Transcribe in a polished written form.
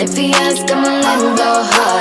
If he asks, I'ma let him go hard.